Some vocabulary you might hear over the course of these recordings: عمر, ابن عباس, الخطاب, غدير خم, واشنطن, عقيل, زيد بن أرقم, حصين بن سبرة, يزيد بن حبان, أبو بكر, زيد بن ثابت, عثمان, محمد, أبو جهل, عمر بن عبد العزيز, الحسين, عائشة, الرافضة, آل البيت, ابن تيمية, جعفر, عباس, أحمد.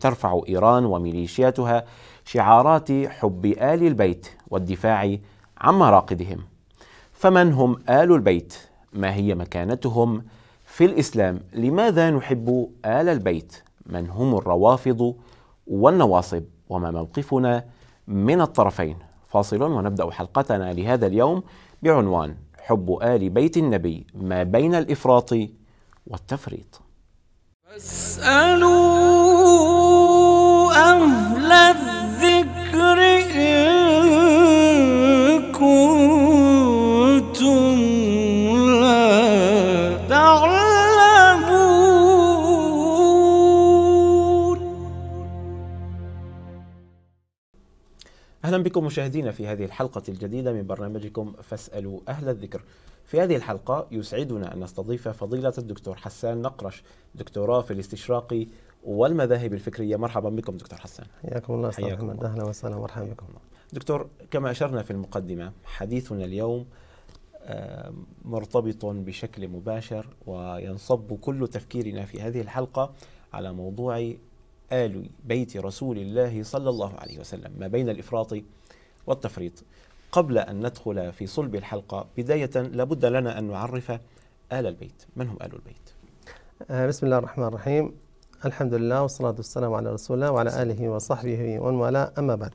ترفع إيران وميليشياتها شعارات حب آل البيت والدفاع عما راقدهم. فمن هم آل البيت؟ ما هي مكانتهم في الإسلام؟ لماذا نحب آل البيت؟ من هم الروافض والنواصب؟ وما موقفنا من الطرفين؟ فاصل ونبدأ حلقتنا لهذا اليوم بعنوان حب آل بيت النبي ما بين الإفراط والتفريط. فاسألوا أهل الذكر إن كنتم لا تعلمون. أهلا بكم مشاهدينا في هذه الحلقة الجديدة من برنامجكم فاسألوا أهل الذكر. في هذه الحلقة يسعدنا أن نستضيف فضيلة الدكتور حسان نقرش، دكتوراه في الاستشراق والمذاهب الفكرية. مرحبا بكم دكتور حسان. حياكم الله أستاذ أحمد. أهلا وسهلا ومرحبا بكم. دكتور، كما أشرنا في المقدمة حديثنا اليوم مرتبط بشكل مباشر وينصب كل تفكيرنا في هذه الحلقة على موضوع آل بيت رسول الله صلى الله عليه وسلم ما بين الإفراط والتفريط. قبل أن ندخل في صلب الحلقة، بداية لابد لنا أن نعرف آل البيت. من هم آل البيت؟ بسم الله الرحمن الرحيم، الحمد لله والصلاة والسلام على رسول الله وعلى آله وصحبه ومن والاه، أما بعد.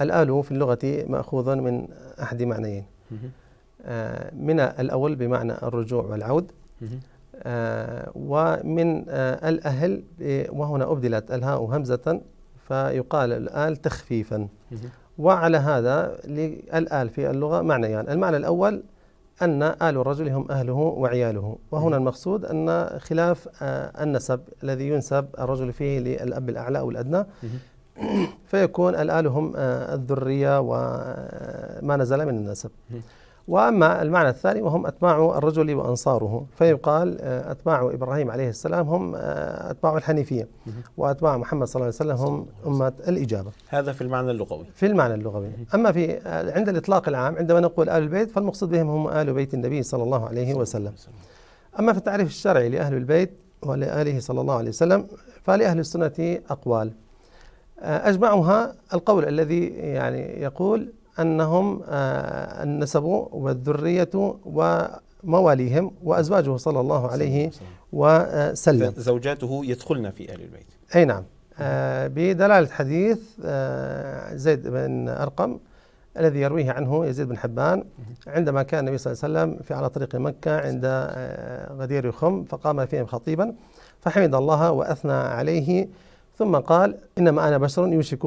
الآل في اللغة مأخوذ من أحد معنيين، من الأول بمعنى الرجوع والعود، ومن الأهل، وهنا أبدلت الهاء همزة فيقال الآل تخفيفا. وعلى هذا للآل في اللغة معنيان، يعني المعنى الأول أن آل الرجل هم أهله وعياله، وهنا المقصود أن خلاف النسب الذي ينسب الرجل فيه للأب الأعلى أو الأدنى، فيكون الآل هم الذرية وما نزل من النسب. وأما المعنى الثاني وهم أتباع الرجل وأنصاره، فيقال أتباع إبراهيم عليه السلام هم أتباع الحنيفية، وأتباع محمد صلى الله عليه وسلم هم أمة الإجابة. هذا في المعنى اللغوي. في المعنى اللغوي. أما في عند الإطلاق العام عندما نقول آل البيت فالمقصود بهم هم آل بيت النبي صلى الله عليه وسلم. أما في التعريف الشرعي لأهل البيت ولآله صلى الله عليه وسلم فلأهل السنة أقوال، أجمعها القول الذي يعني يقول أنهم النسب والذرية ومواليهم وأزواجه صلى الله عليه وسلم. زوجاته يدخلن في آل البيت. أي نعم، بدلالة حديث زيد بن أرقم الذي يرويه عنه يزيد بن حبان، عندما كان النبي صلى الله عليه وسلم على طريق مكة عند غدير خم فقام فيهم خطيبا فحمد الله وأثنى عليه ثم قال إنما أنا بشر يوشك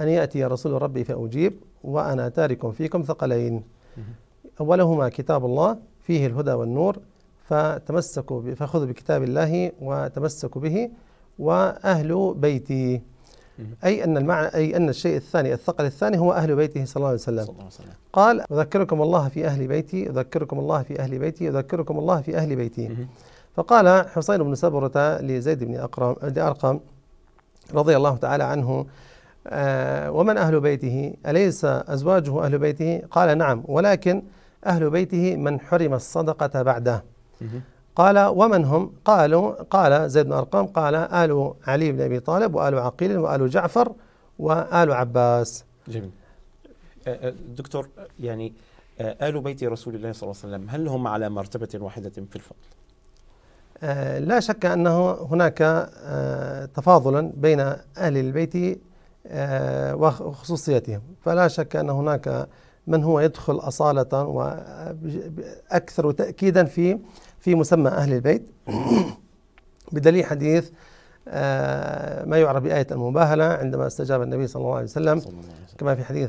أن يأتي رسول ربي فأجيب وأنا تارك فيكم ثقلين أولهما كتاب الله فيه الهدى والنور فخذوا بكتاب الله وتمسكوا به وأهل بيتي، أي أن الشيء الثاني الثقل الثاني هو أهل بيته صلى الله عليه وسلم. قال أذكركم الله في أهل بيتي أذكركم الله في أهل بيتي أذكركم الله في أهل بيتي. فقال حصين بن سبرة لزيد بن أرقم رضي الله تعالى عنه ومن أهل بيته أليس أزواجه أهل بيته؟ قال نعم ولكن أهل بيته من حرم الصدقة بعده. قال ومن هم؟ قال زيد بن أرقم قال آل علي بن أبي طالب وآل عقيل وآل جعفر وآل عباس. جميل. دكتور، يعني آل بيت رسول الله صلى الله عليه وسلم هل هم على مرتبة واحدة في الفضل؟ لا شك أنه هناك تفاضلا بين أهل البيت وخصوصيتهم، فلا شك أن هناك من هو يدخل أصالة وأكثر تأكيدا في مسمى أهل البيت بدليل حديث ما يعرف بآية المباهلة عندما استجاب النبي صلى الله عليه وسلم، كما في حديث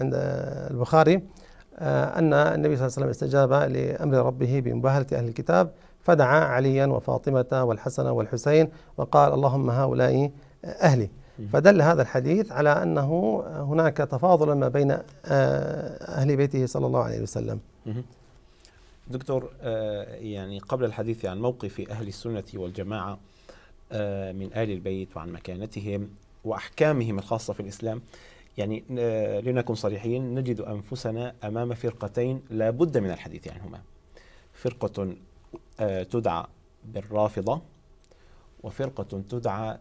عند البخاري أن النبي صلى الله عليه وسلم استجاب لأمر ربه بمباهلة أهل الكتاب فدعا عليا وفاطمة والحسن والحسين وقال اللهم هؤلاء أهلي. فدل هذا الحديث على أنه هناك تفاضل ما بين أهل بيته صلى الله عليه وسلم. دكتور، يعني قبل الحديث عن موقف أهل السنة والجماعة من آل البيت وعن مكانتهم وأحكامهم الخاصة في الإسلام، يعني لنكن صريحين نجد أنفسنا أمام فرقتين لا بد من الحديث عنهما، فرقة تدعى بالرافضة وفرقة تدعى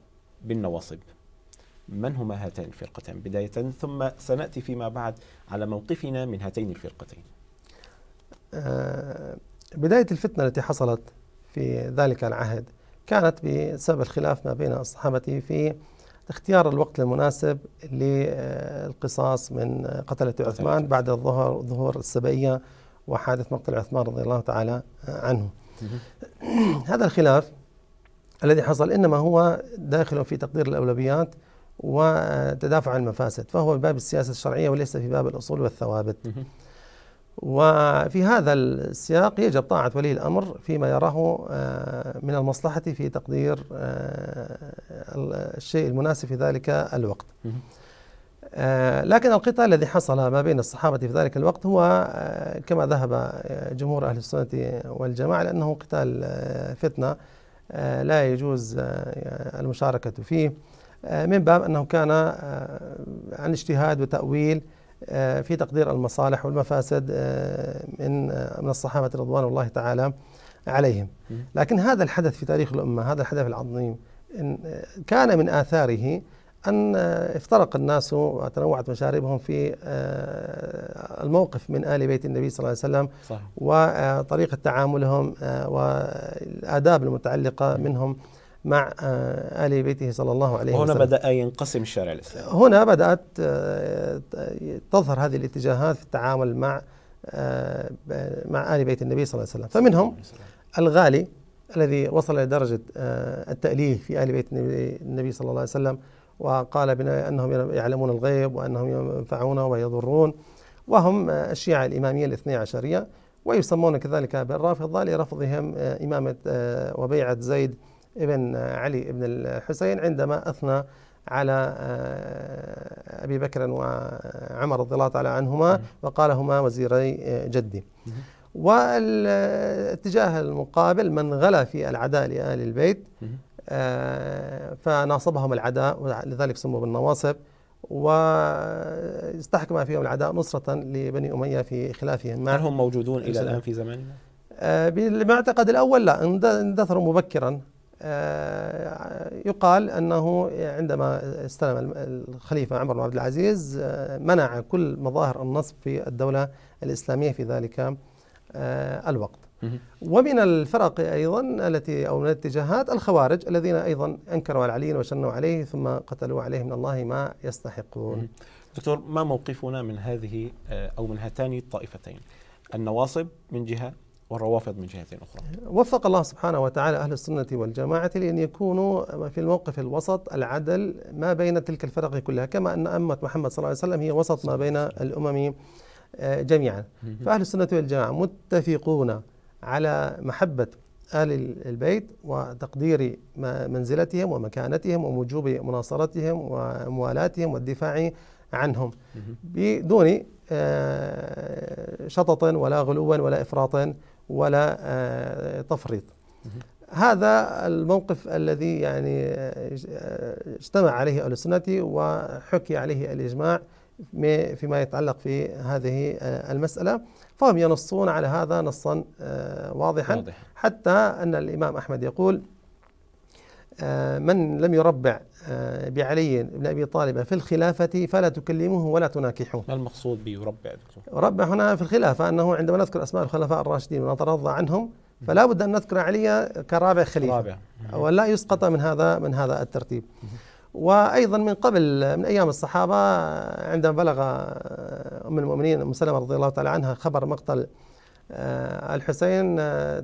بالنواصب. من هما هاتان الفرقتان بداية، ثم سنأتي فيما بعد على موقفنا من هاتين الفرقتين. بداية الفتنة التي حصلت في ذلك العهد كانت بسبب الخلاف ما بين الصحابة في اختيار الوقت المناسب للقصاص من قتلة عثمان بعد ظهور السبئية وحادث مقتل عثمان رضي الله تعالى عنه. هذا الخلاف الذي حصل إنما هو داخل في تقدير الأولويات وتدافع المفاسد، فهو في باب السياسة الشرعية وليس في باب الأصول والثوابت. وفي هذا السياق يجب طاعة ولي الأمر فيما يراه من المصلحة في تقدير الشيء المناسب في ذلك الوقت. لكن القتال الذي حصل ما بين الصحابة في ذلك الوقت هو كما ذهب جمهور أهل السنة والجماعة لأنه قتال فتنة لا يجوز المشاركة فيه، من باب أنه كان عن اجتهاد وتأويل في تقدير المصالح والمفاسد من الصحابة رضوان الله تعالى عليهم. لكن هذا الحدث في تاريخ الأمة، هذا الحدث العظيم، كان من آثاره أن افترق الناس وتنوعت مشاربهم في الموقف من آل بيت النبي صلى الله عليه وسلم. صح. وطريقة تعاملهم والآداب المتعلقة منهم مع آل بيته صلى الله عليه وسلم. هنا بدأ ينقسم الشارع الإسلامي، هنا بدأت تظهر هذه الاتجاهات في التعامل مع آل بيت النبي صلى الله عليه وسلم. فمنهم الغالي الذي وصل لدرجة التأليه في آل بيت النبي صلى الله عليه وسلم، وقال بنا أنهم يعلمون الغيب وأنهم ينفعون ويضرون، وهم الشيعة الإمامية الاثني عشرية، ويسمون كذلك بالرافضة لرفضهم إمامة وبيعة زيد ابن علي ابن الحسين عندما أثنى على أبي بكر وعمر رضي الله تعالى عنهما وقال هما وزيري جدي. والاتجاه المقابل من غلا في العداء لآل البيت فناصبهم العداء ولذلك سموا بالنواصب، واستحكم فيهم العداء نصرة لبني أمية في خلافهم. هل هم موجودون إلى الآن في زماننا؟ بالمعتقد الأول لا، اندثروا مبكرا. يقال أنه عندما استلم الخليفة عمر بن عبد العزيز منع كل مظاهر النصب في الدولة الإسلامية في ذلك الوقت. ومن الفرق أيضا التي أو من الاتجاهات الخوارج الذين أيضا أنكروا على علي وشنوا عليه ثم قتلوا عليه من الله ما يستحقون. دكتور، ما موقفنا من هذه أو من هاتان الطائفتين، النواصب من جهة والروافض من جهة أخرى؟ وفق الله سبحانه وتعالى أهل السنة والجماعة لأن يكونوا في الموقف الوسط العدل ما بين تلك الفرق كلها، كما أن أمة محمد صلى الله عليه وسلم هي وسط ما بين الأمم جميعا. فأهل السنة والجماعة متفقون على محبة آل البيت وتقدير منزلتهم ومكانتهم ووجوب مناصرتهم وموالاتهم والدفاع عنهم بدون شطط ولا غلو ولا إفراط ولا تفريط. هذا الموقف الذي يعني اجتمع عليه أهل السنة وحكي عليه الإجماع فيما يتعلق في هذه المسألة، فهم ينصون على هذا نصا واضحا، حتى أن الإمام أحمد يقول من لم يربع بعلي بن أبي طالب في الخلافة فلا تكلموه ولا تناكحوه. ما المقصود بيربع دكتور؟ ربع هنا في الخلافة أنه عندما نذكر أسماء الخلفاء الراشدين ونترضى عنهم فلا بد أن نذكر علي كرابع خليفة ولا يسقط من هذا الترتيب. وأيضا من قبل من أيام الصحابة عندما بلغ أم المؤمنين أم سلمة رضي الله تعالى عنها خبر مقتل الحسين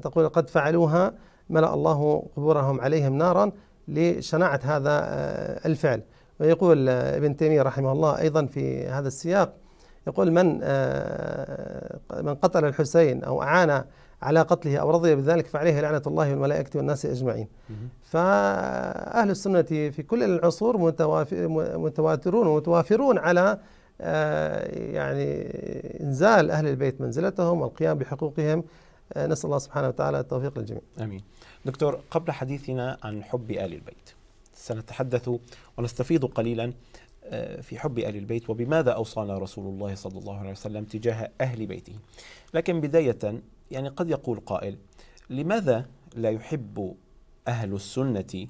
تقول قد فعلوها ملأ الله قبورهم عليهم نارا لشناعة هذا الفعل. ويقول ابن تيمية رحمه الله أيضا في هذا السياق، يقول من قتل الحسين أو أعان على قتله أو رضي بذلك فعليه لعنة الله والملائكة والناس أجمعين. فأهل السنة في كل العصور متواترون ومتوافرون على يعني إنزال أهل البيت منزلتهم والقيام بحقوقهم. نسأل الله سبحانه وتعالى التوفيق للجميع. آمين. دكتور، قبل حديثنا عن حب آل البيت سنتحدث ونستفيض قليلا في حب آل البيت وبماذا أوصانا رسول الله صلى الله عليه وسلم تجاه أهل بيته. لكن بداية يعني قد يقول قائل لماذا لا يحب أهل السنة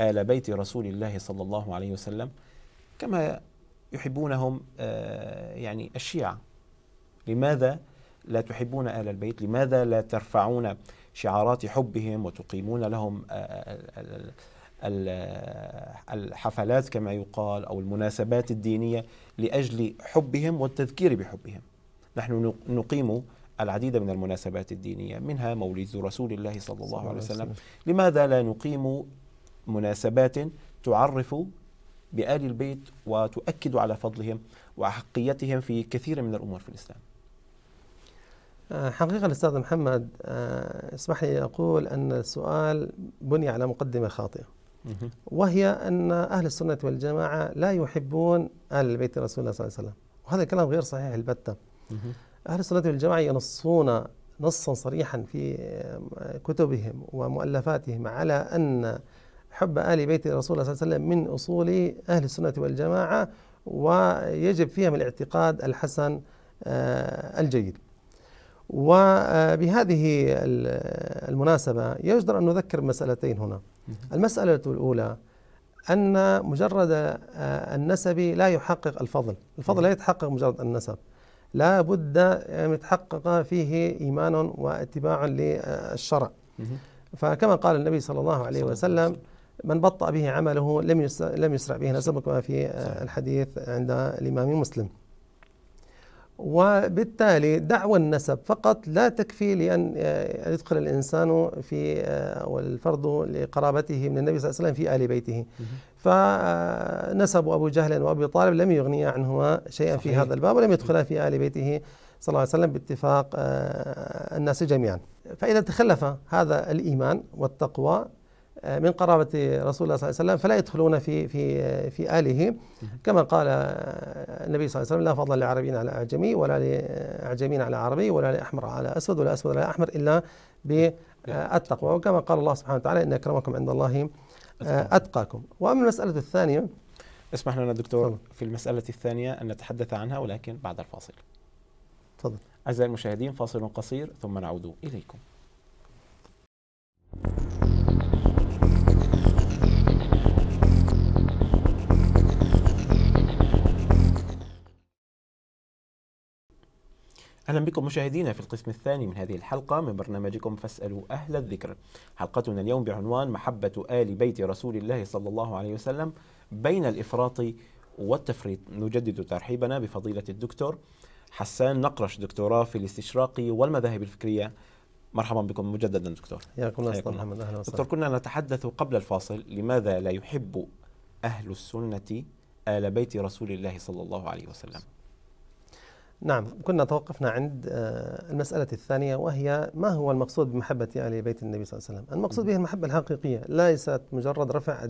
آل بيت رسول الله صلى الله عليه وسلم كما يحبونهم يعني الشيعة. لماذا لا تحبون آل البيت؟ لماذا لا ترفعون شعارات حبهم وتقيمون لهم الحفلات كما يقال أو المناسبات الدينية لأجل حبهم والتذكير بحبهم؟ نحن نقيم العديد من المناسبات الدينية، منها مولد رسول الله صلى الله عليه وسلم، لماذا لا نقيم مناسبات تعرف بآل البيت وتؤكد على فضلهم وأحقيتهم في كثير من الأمور في الإسلام؟ حقيقة الأستاذ محمد، اسمح لي أقول أن السؤال بني على مقدمة خاطئة، وهي أن أهل السنة والجماعة لا يحبون آل بيت رسول الله صلى الله عليه وسلم، وهذا الكلام غير صحيح البتة. أهل السنة والجماعة ينصون نصا صريحا في كتبهم ومؤلفاتهم على أن حب آل بيت رسول الله صلى الله عليه وسلم من أصول أهل السنة والجماعة، ويجب فيهم الاعتقاد الحسن الجيد. وبهذه المناسبة يجدر أن نذكر مسألتين هنا. المسألة الأولى أن مجرد النسب لا يحقق الفضل، الفضل لا يتحقق مجرد النسب، لا بد أن يتحقق فيه إيمان واتباع للشرع. فكما قال النبي صلى الله عليه وسلم: من بطأ به عمله لم يسرع به نسبه، كما في الحديث عند الإمام مسلم. وبالتالي دعوى النسب فقط لا تكفي لأن يدخل الإنسان في أو الفرد لقرابته من النبي صلى الله عليه وسلم في آل بيته. فنسب أبو جهل وأبي طالب لم يغني عنهما شيئا في هذا الباب، ولم يدخلا في آل بيته صلى الله عليه وسلم باتفاق الناس جميعا. فإذا تخلف هذا الإيمان والتقوى من قرابة رسول الله صلى الله عليه وسلم فلا يدخلون في في في آله، كما قال النبي صلى الله عليه وسلم: لا فضل لعربي على أعجمي، ولا لأعجمي على عربي، ولا لأحمر على أسود، ولا أسود على أحمر، إلا بالتقوى. وكما قال الله سبحانه وتعالى: إن أكرمكم عند الله أتقاكم. وأما المسألة الثانية، اسمح لنا دكتور في المسألة الثانية أن نتحدث عنها ولكن بعد الفاصل. تفضل. أعزائي المشاهدين، فاصل قصير ثم نعود إليكم. أهلا بكم مشاهدينا في القسم الثاني من هذه الحلقة من برنامجكم فاسألوا أهل الذكر. حلقتنا اليوم بعنوان: محبة آل بيت رسول الله صلى الله عليه وسلم بين الإفراط والتفريط. نجدد ترحيبنا بفضيلة الدكتور حسان نقرش، دكتوراه في الاستشراق والمذاهب الفكرية. مرحبا بكم مجددا دكتور. حياكم الله أستاذ محمد. أهلا وسهلا. دكتور، كنا نتحدث قبل الفاصل لماذا لا يحب أهل السنة آل بيت رسول الله صلى الله عليه وسلم. نعم، كنا توقفنا عند المسألة الثانية، وهي ما هو المقصود بمحبة آل بيت النبي صلى الله عليه وسلم؟ المقصود به المحبة الحقيقية، ليست مجرد رفع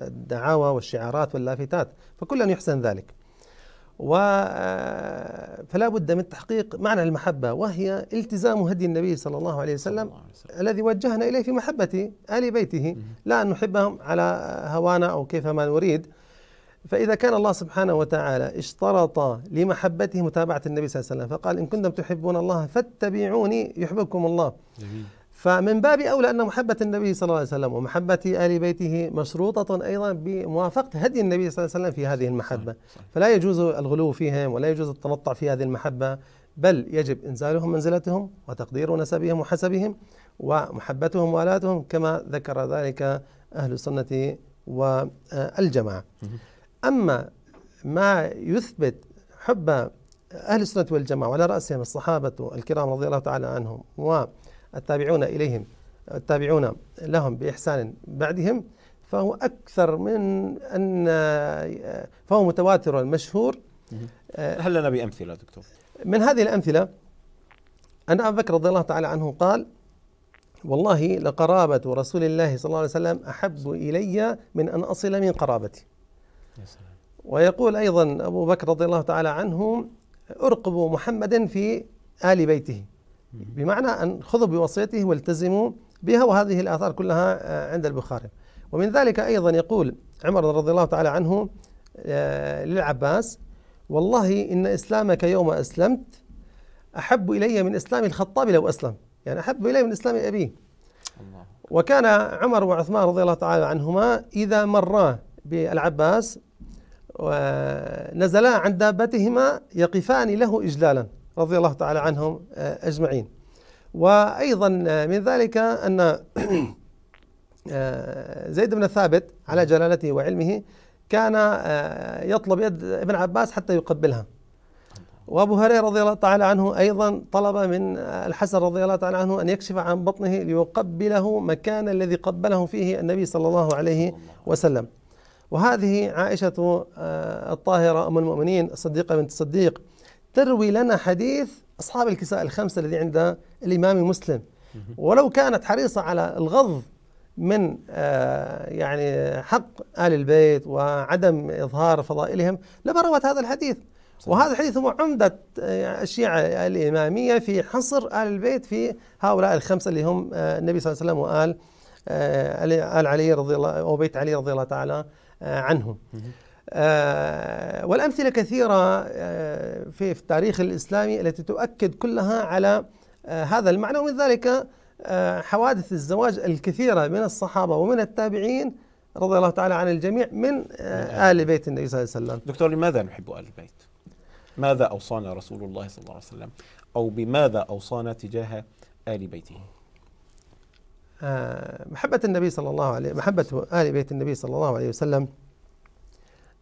الدعاوى والشعارات واللافتات، فكل أن يحسن ذلك. فلا بد من تحقيق معنى المحبة، وهي التزام هدي النبي صلى الله عليه وسلم الذي وجهنا إليه في محبة آل بيته، لا أن نحبهم على هوانا أو كيفما نريد. فإذا كان الله سبحانه وتعالى اشترط لمحبته متابعة النبي صلى الله عليه وسلم، فقال: إن كنتم تحبون الله فاتبعوني يحببكم الله. جميل. فمن باب أولى أن محبة النبي صلى الله عليه وسلم ومحبة آل بيته مشروطة أيضا بموافقة هدي النبي صلى الله عليه وسلم في هذه المحبة. صحيح. فلا يجوز الغلو فيهم، ولا يجوز التنطع في هذه المحبة، بل يجب إنزالهم منزلتهم، وتقدير نسبهم وحسبهم، ومحبتهم وولاتهم، كما ذكر ذلك أهل السنة والجماعة. أما ما يثبت حب أهل السنة والجماعة وعلى رأسهم الصحابة الكرام رضي الله تعالى عنهم والتابعون لهم بإحسان بعدهم، فهو أكثر من أن فهو متواتر المشهور. هل لنا بأمثلة دكتور؟ من هذه الأمثلة أن أبو بكر رضي الله تعالى عنه قال: والله لقرابة رسول الله صلى الله عليه وسلم أحب إلي من أن أصل من قرابتي. ويقول أيضا أبو بكر رضي الله تعالى عنه: أرقب محمدا في آل بيته، بمعنى أن خذوا بوصيته والتزموا بها. وهذه الآثار كلها عند البخاري. ومن ذلك أيضا يقول عمر رضي الله تعالى عنه للعباس: والله إن إسلامك يوم أسلمت أحب إلي من إسلام الخطاب لو أسلم، يعني أحب إلي من إسلام أبيه. وكان عمر وعثمان رضي الله تعالى عنهما إذا مرا بالعباس ونزلا عن دابتهما يقفان له إجلالا رضي الله تعالى عنهم أجمعين. وأيضا من ذلك أن زيد بن ثابت على جلالته وعلمه كان يطلب يد ابن عباس حتى يقبلها، وأبو هريرة رضي الله تعالى عنه أيضا طلب من الحسن رضي الله تعالى عنه أن يكشف عن بطنه ليقبله مكان الذي قبله فيه النبي صلى الله عليه وسلم. وهذه عائشة الطاهرة أم المؤمنين الصديقة بنت الصديق تروي لنا حديث أصحاب الكساء الخمسة الذي عند الإمام مسلم، ولو كانت حريصة على الغض من يعني حق آل البيت وعدم إظهار فضائلهم لما روت هذا الحديث. وهذا الحديث هو عمدة الشيعة الإمامية في حصر آل البيت في هؤلاء الخمسة اللي هم النبي صلى الله عليه وسلم وآل علي رضي الله أو بيت علي رضي الله تعالى عنهم. والأمثلة كثيرة في التاريخ الإسلامي التي تؤكد كلها على هذا المعنى. ومن ذلك حوادث الزواج الكثيرة من الصحابة ومن التابعين رضي الله تعالى عن الجميع من آل بيت النبي صلى الله عليه وسلم. دكتور، لماذا نحب آل البيت؟ ماذا أوصانا رسول الله صلى الله عليه وسلم أو بماذا أوصانا تجاه آل بيته؟ محبة آل بيت النبي صلى الله عليه وسلم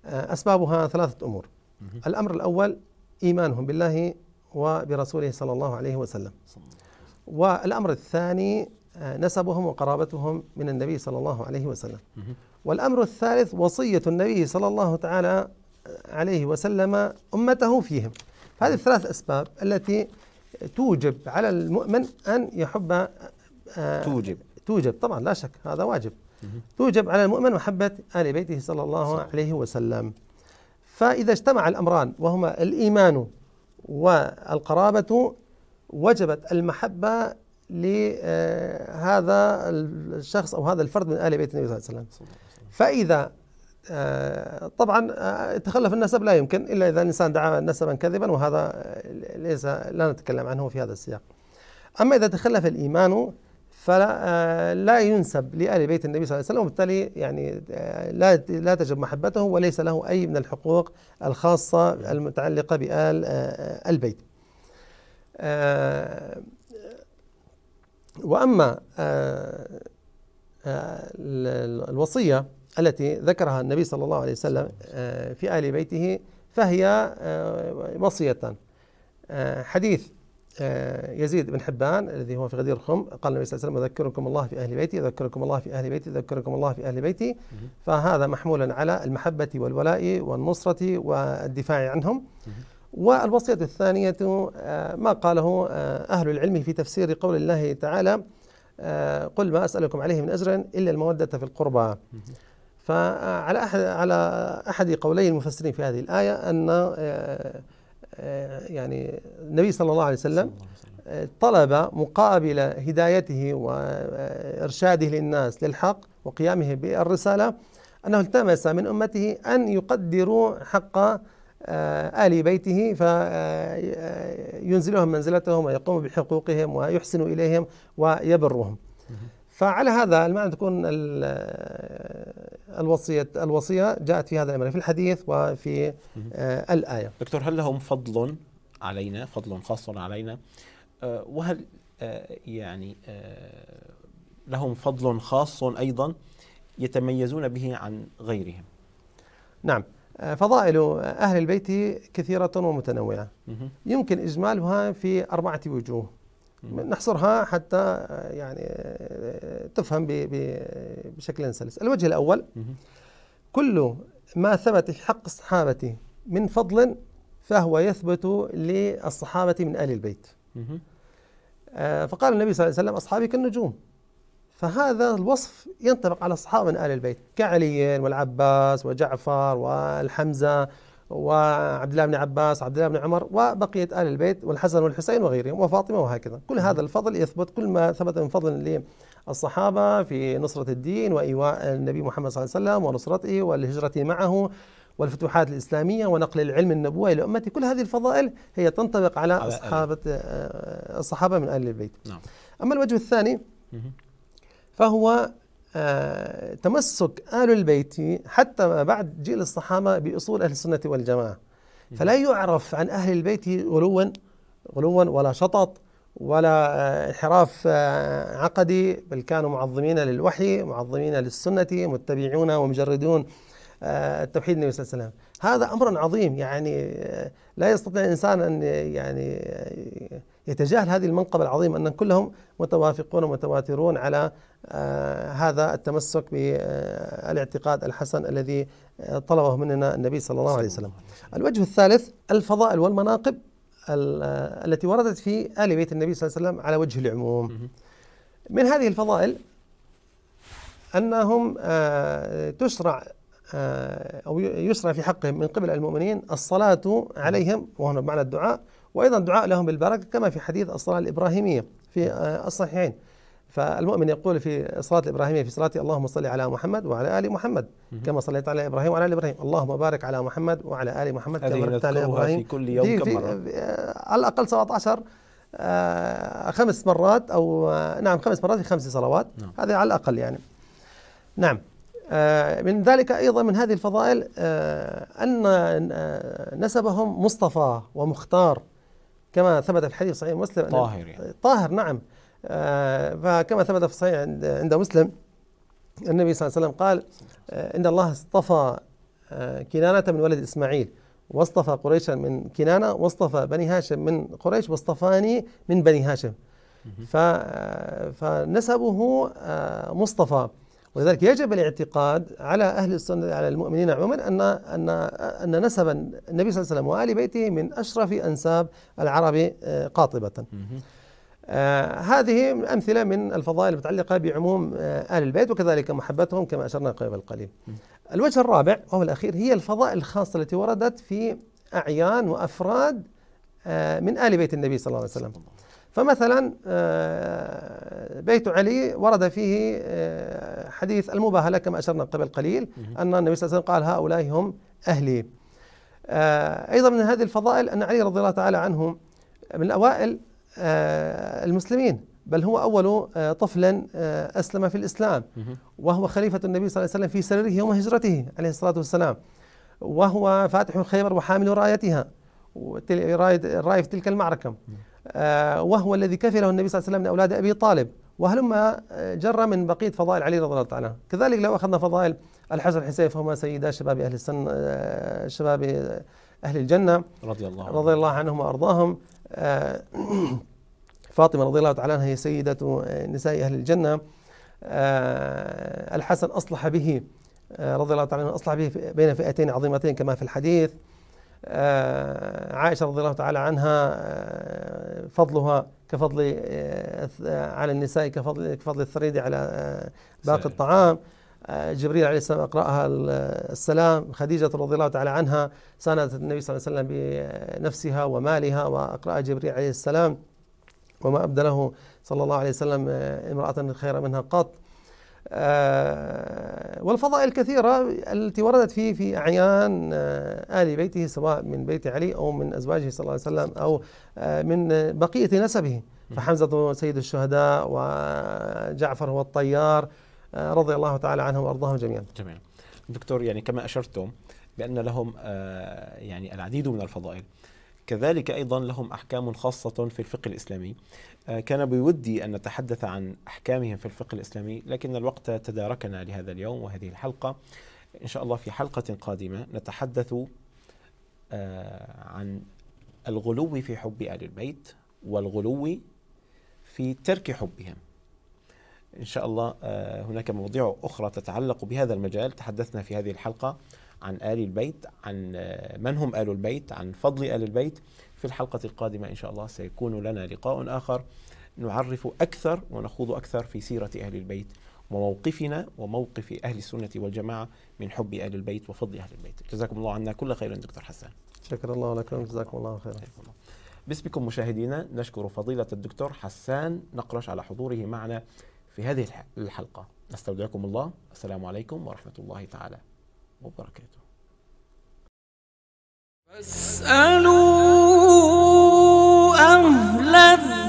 أسبابها ثلاثة أمور. الأمر الأول إيمانهم بالله وبرسوله صلى الله عليه وسلم، والأمر الثاني نسبهم وقرابتهم من النبي صلى الله عليه وسلم، والأمر الثالث وصية النبي صلى الله تعالى عليه وسلم أمته فيهم. هذه الثلاث أسباب التي توجب على المؤمن أن يحب توجب طبعا لا شك هذا واجب، توجب على المؤمن محبة آل بيته صلى الله عليه وسلم. فإذا اجتمع الأمران وهما الإيمان والقرابة وجبت المحبة لهذا الشخص أو هذا الفرد من آل بيت النبي صلى الله عليه وسلم. فإذا طبعا تخلف النسب لا يمكن إلا إذا الإنسان دعا نسبا كذبا، وهذا ليس لا نتكلم عنه في هذا السياق. أما إذا تخلف الإيمان فلا ينسب لآل بيت النبي صلى الله عليه وسلم، وبالتالي يعني لا تجب محبته وليس له أي من الحقوق الخاصة المتعلقة بآل البيت. وأما الوصية التي ذكرها النبي صلى الله عليه وسلم في آل بيته فهي وصيتان. حديث يزيد بن حبان الذي هو في غدير خم قال النبي صلى الله عليه وسلم: أذكركم الله في أهل بيتي، أذكركم الله في أهل بيتي، أذكركم الله في أهل بيتي. فهذا محمولا على المحبة والولاء والنصرة والدفاع عنهم. والوصية الثانية ما قاله أهل العلم في تفسير قول الله تعالى: قل ما أسألكم عليه من أجر إلا المودة في القربى. فعلى أحد قولي المفسرين في هذه الآية أن يعني النبي صلى الله عليه وسلم طلب مقابل هدايته وإرشاده للناس للحق وقيامه بالرسالة أنه التمس من أمته أن يقدروا حق آل بيته فينزلهم منزلتهم ويقوموا بحقوقهم ويحسنوا إليهم ويبرهم. فعلى هذا المعنى تكون الوصية جاءت في هذا الأمر في الحديث وفي الآية. دكتور، هل لهم فضل علينا، فضل خاص علينا، وهل يعني لهم فضل خاص أيضا يتميزون به عن غيرهم؟ نعم، فضائل أهل البيت كثيرة ومتنوعة يمكن إجمالها في 4 وجوه نحصرها حتى يعني تفهم بشكل سلس. الوجه الأول: كل ما ثبت في حق الصحابة من فضل فهو يثبت للصحابة من آل البيت. فقال النبي صلى الله عليه وسلم: أصحابي كالنجوم. فهذا الوصف ينطبق على الصحابة من آل البيت كعلي والعباس وجعفر والحمزة وعبد الله بن عباس وعبد الله بن عمر وبقية آل البيت والحسن والحسين وغيرهم وفاطمة وهكذا. كل هذا الفضل يثبت، كل ما ثبت من فضل للصحابة في نصرة الدين وإيواء النبي محمد صلى الله عليه وسلم ونصرته والهجرة معه والفتوحات الإسلامية ونقل العلم النبوي لأمته، كل هذه الفضائل هي تنطبق على الصحابة من آل البيت. نعم. أما الوجه الثاني فهو تمسك آل البيت حتى ما بعد جيل الصحابة بأصول أهل السنة والجماعة، فلا يعرف عن أهل البيت غلوا ولا شطط ولا انحراف عقدي، بل كانوا معظمين للوحي، معظمين للسنة، متبعون ومجردون التوحيد النبي صلى الله عليه وسلم. هذا أمر عظيم، يعني لا يستطيع الإنسان أن يعني يتجاهل هذه المنقبة العظيمة، أن كلهم متوافقون ومتواترون على هذا التمسك بالاعتقاد الحسن الذي طلبه مننا النبي صلى الله عليه وسلم. الوجه الثالث الفضائل والمناقب التي وردت في آل بيت النبي صلى الله عليه وسلم على وجه العموم. من هذه الفضائل أنهم تشرع أو يشرع في حقهم من قبل المؤمنين الصلاة عليهم، وهنا بمعنى الدعاء، وأيضا الدعاء لهم بالبركة، كما في حديث الصلاة الإبراهيمية في الصحيحين، فالمؤمن يقول في الصلاة الإبراهيمية في صلاتي اللهم صل على محمد وعلى آل محمد كما صليت على إبراهيم وعلى آل إبراهيم، اللهم بارك على محمد وعلى آل محمد كما باركت على إبراهيم. في كل يوم كم مرة؟ على الأقل 17 خمس مرات أو نعم 5 مرات في 5 صلوات، هذا على الأقل يعني. نعم، من ذلك أيضا من هذه الفضائل أن نسبهم مصطفى ومختار، كما ثبت في حديث صحيح مسلم طاهر يعني. طاهر نعم، فكما ثبت في صحيح عند مسلم النبي صلى الله عليه وسلم قال إن الله اصطفى كنانة من ولد إسماعيل، واصطفى قريشا من كنانة، واصطفى بني هاشم من قريش، واصطفاني من بني هاشم، فنسبه مصطفى. ولذلك يجب الاعتقاد على أهل السنة على المؤمنين عموما أن نسب النبي صلى الله عليه وسلم وآل بيته من أشرف أنساب العرب قاطبة. هذه أمثلة من الفضائل المتعلقة بعموم آل البيت، وكذلك محبتهم كما أشرنا قبل قليل. الوجه الرابع وهو الأخير هي الفضائل الخاصة التي وردت في أعيان وأفراد من آل بيت النبي صلى الله عليه وسلم. فمثلا بيت علي ورد فيه حديث المباهلة كما أشرنا قبل قليل، أن النبي صلى الله عليه وسلم قال هؤلاء هم أهلي. أيضا من هذه الفضائل أن علي رضي الله تعالى عنه من أوائل المسلمين، بل هو أول طفلا أسلم في الإسلام، وهو خليفة النبي صلى الله عليه وسلم في سريره يوم هجرته عليه الصلاة والسلام، وهو فاتح خيبر وحامل رايتها راية تلك المعركة، وهو الذي كفله النبي صلى الله عليه وسلم من أولاد أبي طالب، وهلما جرى من بقية فضائل علي رضي الله تعالى عنه. كذلك لو أخذنا فضائل الحسن والحسين فهما سيدا شباب أهل السنة، شباب أهل الجنة رضي الله عنهم وأرضاهم. فاطمة رضي الله تعالى عنها هي سيدة نساء أهل الجنة. الحسن أصلح به رضي الله تعالى عنه، أصلح به بين فئتين عظيمتين كما في الحديث. عائشة رضي الله تعالى عنها فضلها كفضل على النساء كفضل الثريد على باقي الطعام. جبريل عليه السلام أقرأها السلام. خديجة رضي الله تعالى عنها ساندت النبي صلى الله عليه وسلم بنفسها ومالها وأقرأها جبريل عليه السلام، وما أبدله صلى الله عليه وسلم امرأة خير منها قط. والفضائل الكثيرة التي وردت في أعيان آل بيته، سواء من بيت علي أو من أزواجه صلى الله عليه وسلم أو من بقية نسبه. فحمزة سيد الشهداء، وجعفر هو الطيار، رضي الله تعالى عنهم وأرضاهم جميعا. دكتور، يعني كما أشرتم بأن لهم يعني العديد من الفضائل، كذلك أيضا لهم أحكام خاصة في الفقه الإسلامي. كان بودي أن نتحدث عن أحكامهم في الفقه الإسلامي، لكن الوقت تداركنا لهذا اليوم وهذه الحلقة. إن شاء الله في حلقة قادمة نتحدث عن الغلو في حب آل البيت والغلو في ترك حبهم. إن شاء الله هناك مواضيع أخرى تتعلق بهذا المجال. تحدثنا في هذه الحلقة عن آل البيت، عن من هم آل البيت، عن فضل آل البيت. في الحلقة القادمة إن شاء الله سيكون لنا لقاء آخر نعرف أكثر ونخوض أكثر في سيرة آل البيت وموقفنا وموقف أهل السنة والجماعة من حب آل البيت وفضل أهل البيت. جزاكم الله عنا كل خير دكتور حسان. شكر الله لكم، جزاكم الله خيرا. باسمكم مشاهدينا نشكر فضيلة الدكتور حسان نقرش على حضوره معنا في هذه الحلقة. نستودعكم الله، السلام عليكم ورحمة الله تعالى وبركاته. فاسألوا أهل الذكر.